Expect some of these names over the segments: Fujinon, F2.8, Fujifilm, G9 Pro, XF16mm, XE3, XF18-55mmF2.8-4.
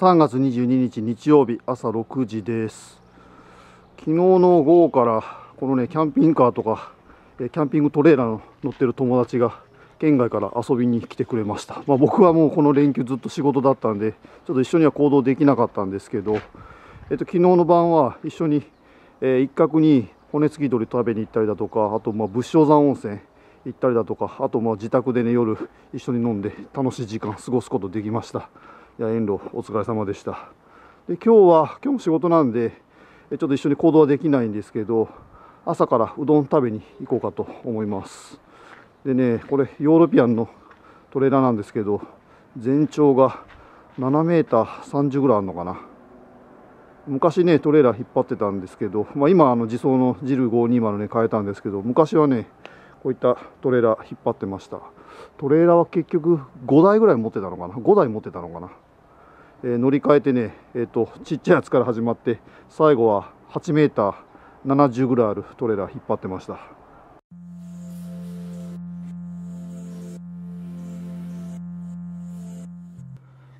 3月22日日曜日朝6時です。昨日の午後からこのねキャンピングカーとかキャンピングトレーラーの乗ってる友達が県外から遊びに来てくれました。まあ、僕はもうこの連休ずっと仕事だったんでちょっと一緒には行動できなかったんですけど、昨日の晩は一緒に、一角に骨付き鶏食べに行ったりだとか、あとまあ仏性山温泉行ったりだとか、あとまあ自宅でね夜一緒に飲んで楽しい時間過ごすことできました。いや遠路お疲れ様でした。で今日も仕事なんでちょっと一緒に行動はできないんですけど、朝からうどん食べに行こうかと思います。でねこれヨーロピアンのトレーラーなんですけど、全長が 7m30 ぐらいあるのかな。昔ねトレーラー引っ張ってたんですけど、まあ、今自走のジル520ね変えたんですけど、昔はねこういったトレーラー引っ張ってました。トレーラーは結局5台ぐらい持ってたのかな、5台持ってたのかな、乗り換えてね、ちっちゃいやつから始まって最後は 8m70 ぐらいあるトレーラー引っ張ってました。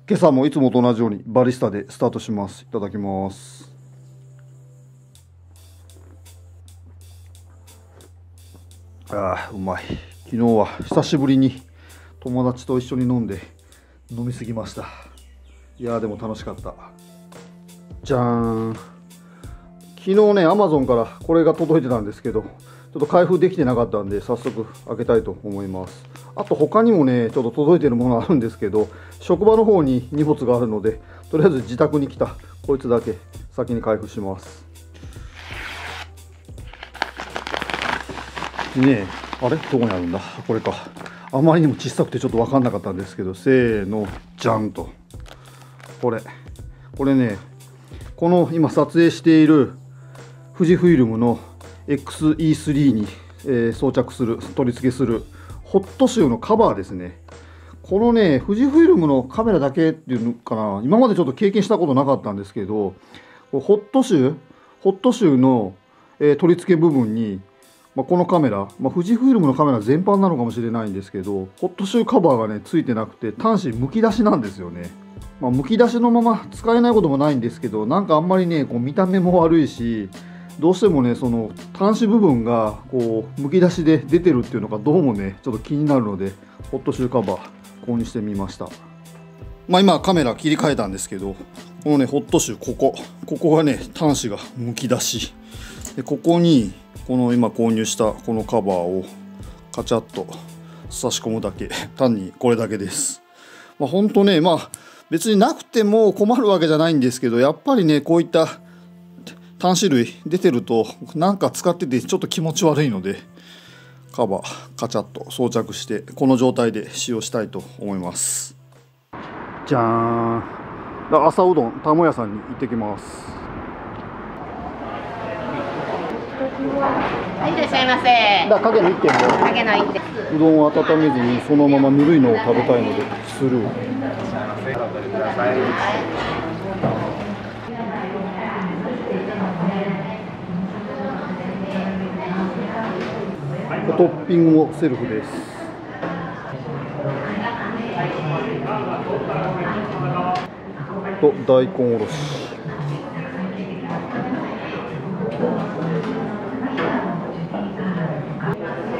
今朝もいつもと同じようにバリスタでスタートします。いただきます。ああうまい。昨日は久しぶりに友達と一緒に飲んで飲みすぎました。いやーでも楽しかった。じゃーん。昨日ねアマゾンからこれが届いてたんですけど、ちょっと開封できてなかったんで早速開けたいと思います。あと他にもねちょっと届いてるものあるんですけど、職場の方に荷物があるのでとりあえず自宅に来たこいつだけ先に開封します。ねえあれどこにあるんだこれか。あまりにも小さくてちょっと分かんなかったんですけど、せーのじゃんと。これねこの今撮影している富士フイルムの XE3 に、装着する取り付けするホットシューのカバーですね。このね富士フイルムのカメラだけっていうのかな、今までちょっと経験したことなかったんですけど、ホットシューの、取り付け部分にこのカメラ、富士フイルムのカメラ全般なのかもしれないんですけど、ホットシューカバーがねついてなくて端子むき出しなんですよね。むき出しのまま使えないこともないんですけど、なんかあんまりねこう見た目も悪いし、どうしてもねその端子部分がこうむき出しで出てるっていうのがどうもねちょっと気になるので、ホットシューカバー購入してみました。今カメラ切り替えたんですけど、このねホットシューここがね端子がむき出しで、ここにこの今購入したこのカバーをカチャッと差し込むだけ、単にこれだけです。ほんとね別になくても困るわけじゃないんですけど、やっぱりねこういった端子類出てるとなんか使っててちょっと気持ち悪いので、カバーカチャッと装着してこの状態で使用したいと思います。じゃーん。朝うどん玉屋さんに行ってきます。はい、いらっしゃいませ。だから影の一点。うどんを温めずにそのままぬるいのを食べたいのでスルー。トッピングもセルフです。と大根おろし。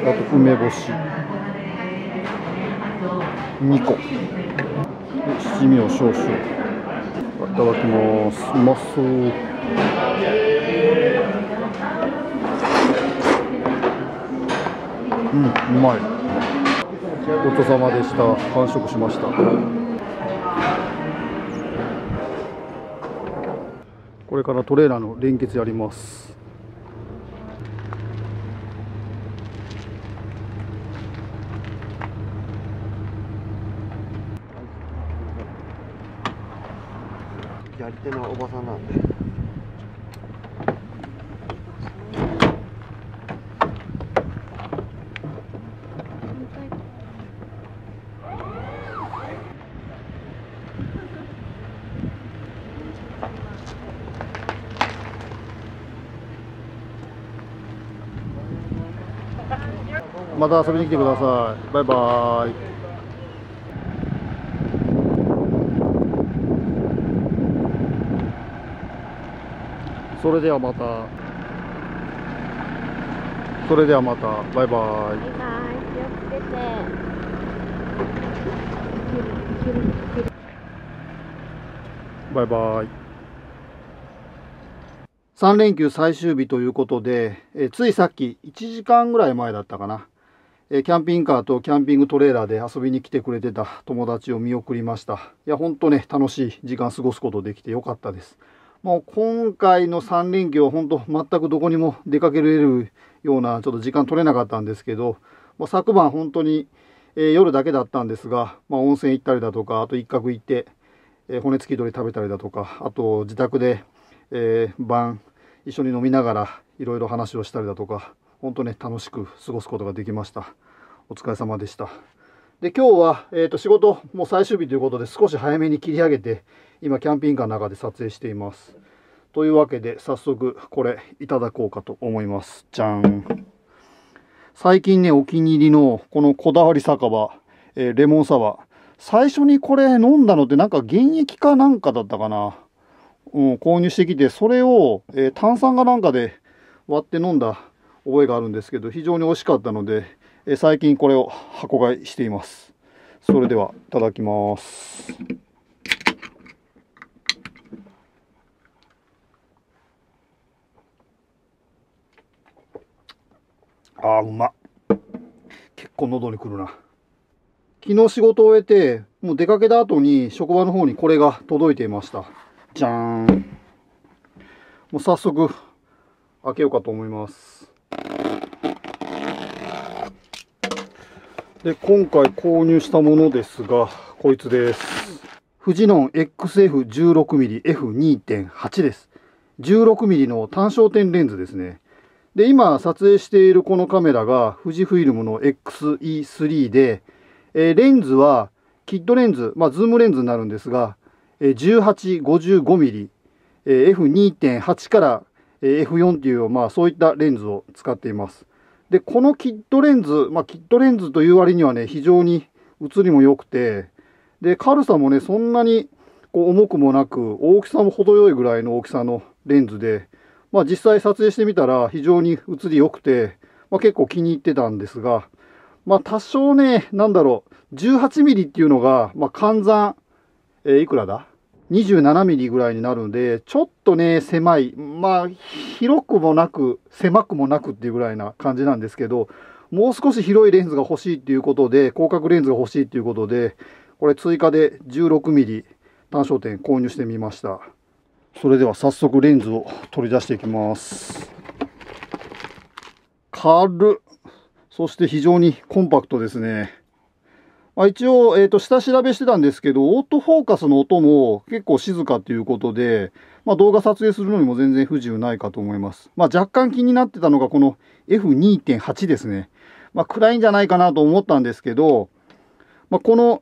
あと梅干し2個で七味を少々。いただきます。うまそう。うんうまい。ごちそうさまでした。完食しました。これからトレーラーの連結やります。手のおばさんなんで。また遊びに来てください。バイバーイ。それではまたバイバイ。バイバイ。3連休最終日ということで、ついさっき1時間ぐらい前だったかな、キャンピングカーとキャンピングトレーラーで遊びに来てくれてた友達を見送りました。いやほんとね、楽しい時間過ごすことできてよかったです。もう今回の3連休は本当全くどこにも出かけられるようなちょっと時間取れなかったんですけど、もう昨晩本当に夜だけだったんですが、温泉行ったりだとか、あと一角行って骨付き鳥食べたりだとか、あと自宅で晩一緒に飲みながらいろいろ話をしたりだとか、本当ね楽しく過ごすことができました。お疲れ様でした。で今日は、仕事もう最終日ということで少し早めに切り上げて、今キャンピングカーの中で撮影しています。というわけで早速これいただこうかと思います。じゃん。最近ねお気に入りのこのこだわり酒場、レモンサワー、最初にこれ飲んだのってなんか原液かなんかだったかな、購入してきてそれを、炭酸かなんかで割って飲んだ覚えがあるんですけど、非常に美味しかったので最近これを箱買いしています。それではいただきます。あーうまっ。結構喉にくるな。昨日仕事を終えてもう出かけた後に職場の方にこれが届いていました。じゃーん。もう早速開けようかと思います。で今回購入したものですが、こいつです。フジノン XF16mm F2.8 です。 16mm の単焦点レンズですね。で今撮影しているこのカメラが富士フイルムの XE3 で、レンズはキッドレンズ、ズームレンズになるんですが、18-55mm、F2.8 からF4 という、そういったレンズを使っています。でこのキットレンズ、キットレンズという割にはね非常に写りも良くて、で軽さもねそんなにこう重くもなく、大きさも程よいぐらいの大きさのレンズで、実際撮影してみたら非常に写り良くて、結構気に入ってたんですが、多少ねなんだろう 18mm っていうのが、換算、いくらだ 27mm ぐらいになるんで、ちょっとね狭い、広くもなく狭くもなくっていうぐらいな感じなんですけど、もう少し広いレンズが欲しいっていうことで、広角レンズが欲しいっていうことで、これ追加で 16mm 単焦点購入してみました。それでは早速レンズを取り出していきます。軽っ。そして非常にコンパクトですね。一応、下調べしてたんですけど、オートフォーカスの音も結構静かということで、動画撮影するのにも全然不自由ないかと思います。若干気になってたのがこの F2.8 ですね。暗いんじゃないかなと思ったんですけど、この、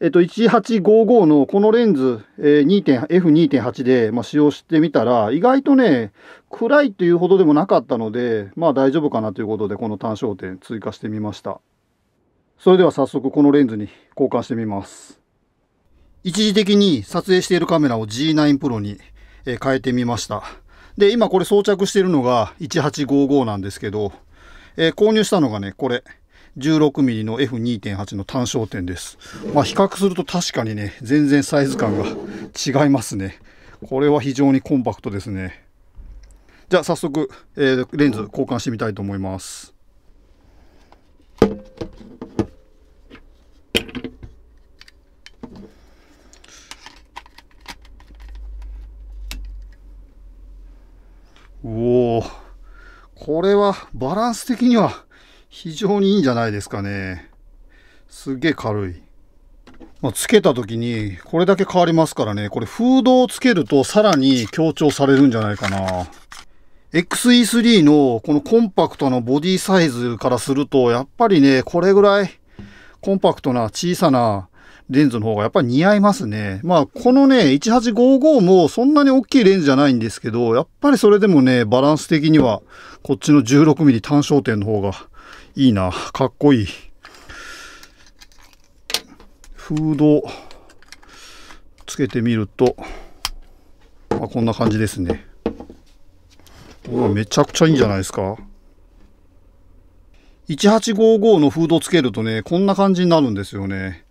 1855のこのレンズ、F2.8 で、使用してみたら、意外とね、暗いというほどでもなかったので、大丈夫かなということで、この単焦点追加してみました。それでは早速このレンズに交換してみます。一時的に撮影しているカメラを G9 Pro に変えてみました。で、今これ装着しているのが1855なんですけど、購入したのがね、これ 16mm の F2.8 の単焦点です。比較すると確かにね、全然サイズ感が違いますね。これは非常にコンパクトですね。じゃあ早速、レンズ交換してみたいと思います。おお、これはバランス的には非常にいいんじゃないですかね。すげえ軽い。つけた時にこれだけ変わりますからね。これフードをつけるとさらに強調されるんじゃないかな。XE3 のこのコンパクトなボディサイズからすると、やっぱりね、これぐらいコンパクトな小さなレンズの方がやっぱり似合いますね。このね、1855もそんなに大きいレンズじゃないんですけど、やっぱりそれでもね、バランス的にはこっちの 16mm 単焦点の方がいいな。かっこいい。フードつけてみると、こんな感じですね。お、めちゃくちゃいいんじゃないですか。1855のフードつけるとね、こんな感じになるんですよね。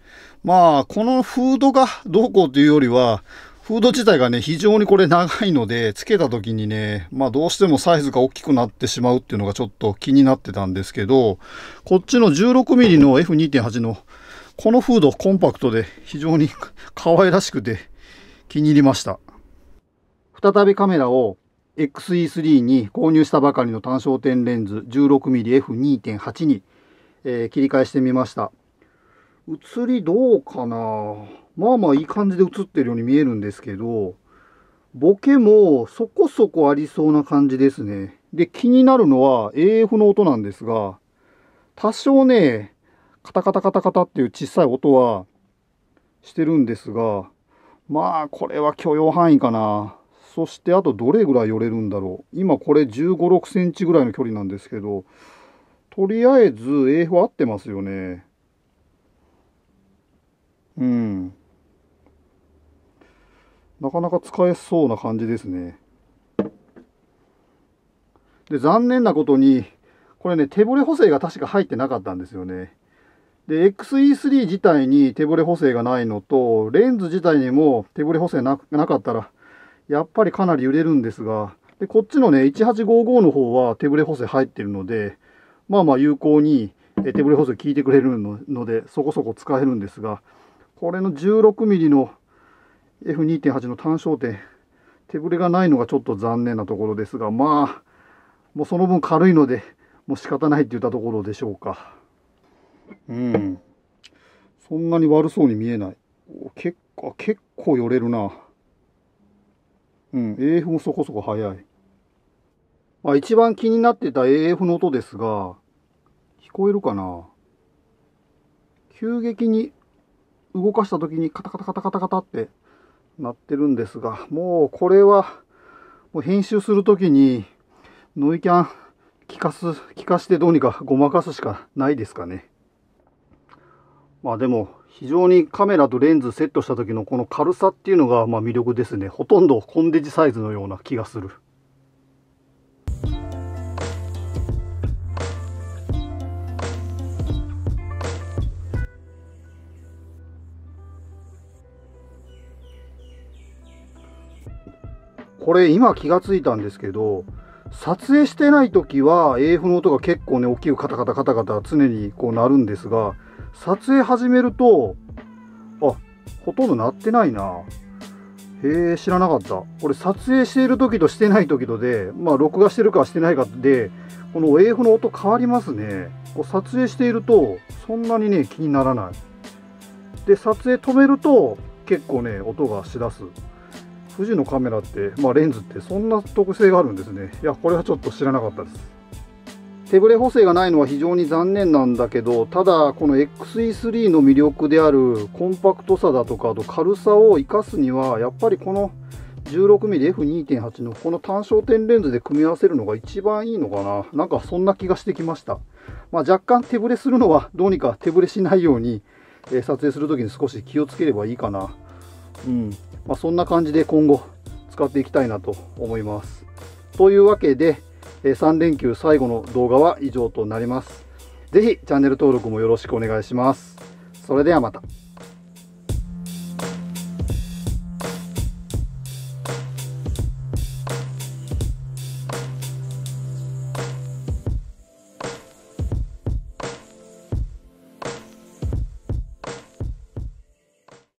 まあ、このフードがどうこうというよりは、フード自体がね、非常にこれ長いので、つけた時にね、まあどうしてもサイズが大きくなってしまうっていうのがちょっと気になってたんですけど、こっちの 16mm の F2.8 のこのフードコンパクトで非常に可愛らしくて気に入りました。再びカメラを XE3 に購入したばかりの単焦点レンズ 16mm F2.8 に、切り替えしてみました。映りどうかな？まあまあいい感じで映ってるように見えるんですけど、ボケもそこそこありそうな感じですね。で、気になるのは AF の音なんですが、多少ね、カタカタカタカタっていう小さい音はしてるんですが、まあこれは許容範囲かな。そしてあとどれぐらい寄れるんだろう。今これ15、16センチぐらいの距離なんですけど、とりあえず AF 合ってますよね。うん。なかなか使えそうな感じですね。で、残念なことに、これね、手ブレ補正が確か入ってなかったんですよね。で、XE3 自体に手ブレ補正がないのと、レンズ自体にも手ブレ補正 なかったら、やっぱりかなり揺れるんですが、で、こっちのね、1855の方は手ブレ補正入ってるので、まあまあ有効に手ブレ補正効いてくれるので、そこそこ使えるんですが、これの 16mm のF2.8 の単焦点、手ぶれがないのがちょっと残念なところですが、まあ、もうその分軽いので、もう仕方ないって言ったところでしょうか。うん。そんなに悪そうに見えない。結構寄れるな。うん、AF もそこそこ速い。まあ、一番気になってた AF の音ですが、聞こえるかな？急激に動かした時にカタカタカタカタカタって、なってるんですが、もうこれはもう編集するときにノイキャン効かしてどうにかごまかすしかないですかね。まあでも非常にカメラとレンズセットした時のこの軽さっていうのがまあ魅力ですね。ほとんどコンデジサイズのような気がする。これ今気がついたんですけど、撮影してない時は AF の音が結構ね大きくカタカタカタカタ常にこう鳴るんですが、撮影始めると、あ、ほとんど鳴ってないな。へえ、知らなかった。これ撮影している時としてない時とで、まあ録画してるかしてないかでこの AF の音変わりますね。こう撮影しているとそんなにね気にならないで、撮影止めると結構ね音がしだす。富士のカメラって、まあ、レンズってそんな特性があるんですね。いや、これはちょっと知らなかったです。手ブレ補正がないのは非常に残念なんだけど、ただこの XE3 の魅力であるコンパクトさだとか、あと軽さを生かすにはやっぱりこの 16mm F2.8 のこの単焦点レンズで組み合わせるのが一番いいのかな。なんかそんな気がしてきました。まあ、若干手ブレするのはどうにか手ブレしないように、撮影するときに少し気をつければいいかな。うん。まあそんな感じで今後使っていきたいなと思います。というわけで3連休最後の動画は以上となります。ぜひチャンネル登録もよろしくお願いします。それではまた。